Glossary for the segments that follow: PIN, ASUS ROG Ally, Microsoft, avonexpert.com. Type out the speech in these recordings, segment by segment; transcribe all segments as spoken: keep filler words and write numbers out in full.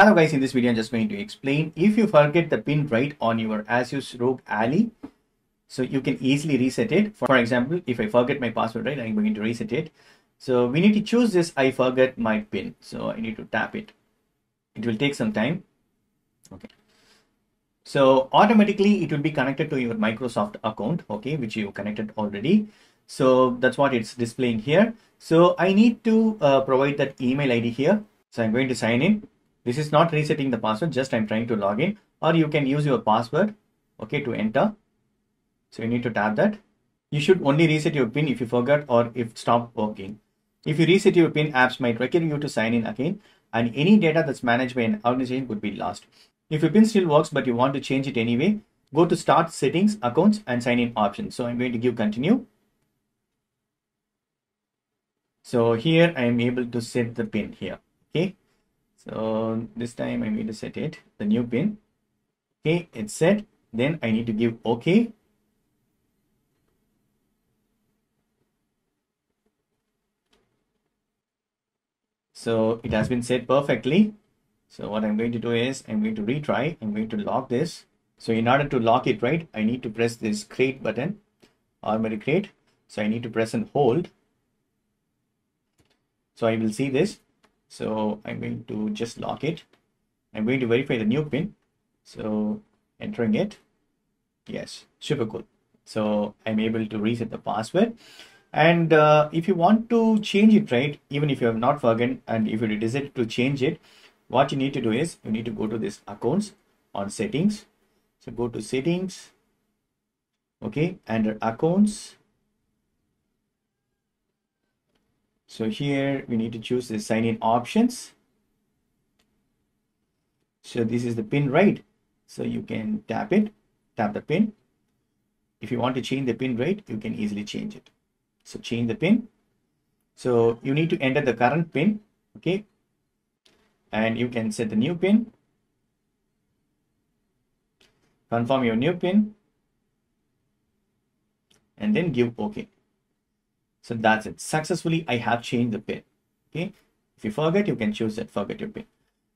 Hello guys, in this video I'm just going to explain if you forget the pin right on your ASUS ROG Ally, so you can easily reset it. For example, if I forget my password, right, I'm going to reset it. So we need to choose this I forget my pin. So I need to tap it. It will take some time. Okay. So automatically it will be connected to your Microsoft account, okay, which you connected already. So that's what it's displaying here. So I need to uh, provide that email I D here. So I'm going to sign in. This is not resetting the password, just I'm trying to log in, or you can use your password, okay, to enter. So you need to tap that. You should only reset your pin if you forgot or if it stopped working. If you reset your pin, apps might require you to sign in again, and any data that's managed by an organization could be lost. If your pin still works, but you want to change it anyway, go to Start Settings, Accounts, and Sign In Options. So I'm going to give Continue. So here I am able to set the pin here, okay. So this time I need to set it, the new pin. Okay, it's set. Then I need to give OK. So it has been set perfectly. So what I'm going to do is I'm going to retry. I'm going to lock this. So in order to lock it, right, I need to press this create button, armory create. So I need to press and hold. So I will see this. So I'm going to just lock it. I'm going to verify the new pin. So entering it. Yes, super cool. So I'm able to reset the password. And uh, if you want to change it, right, even if you have not forgotten and if you decided to change it, what you need to do is you need to go to this accounts on settings. So go to settings. Okay, under accounts. So here we need to choose the sign in options. So this is the pin, right? So you can tap it, tap the pin. If you want to change the pin, right, you can easily change it. So change the pin. So you need to enter the current pin, okay? And you can set the new pin. Confirm your new pin. And then give OK. So that's it. Successfully, I have changed the pin. Okay. If you forget, you can choose that forget your pin.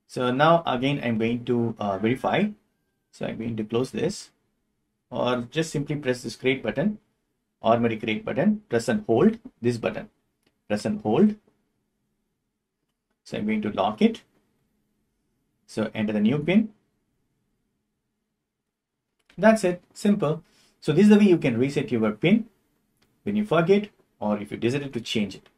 So now again, I'm going to uh, verify. So I'm going to close this, or just simply press this create button, armory create button, press and hold this button, press and hold. So I'm going to lock it. So enter the new pin. That's it. Simple. So this is the way you can reset your pin when you forget, or if you decided to change it.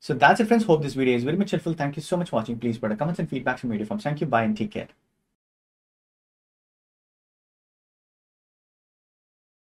So that's it, friends. Hope this video is very much helpful. Thank you so much for watching. Please put a comments and feedback from video forms. Thank you. Bye and take care.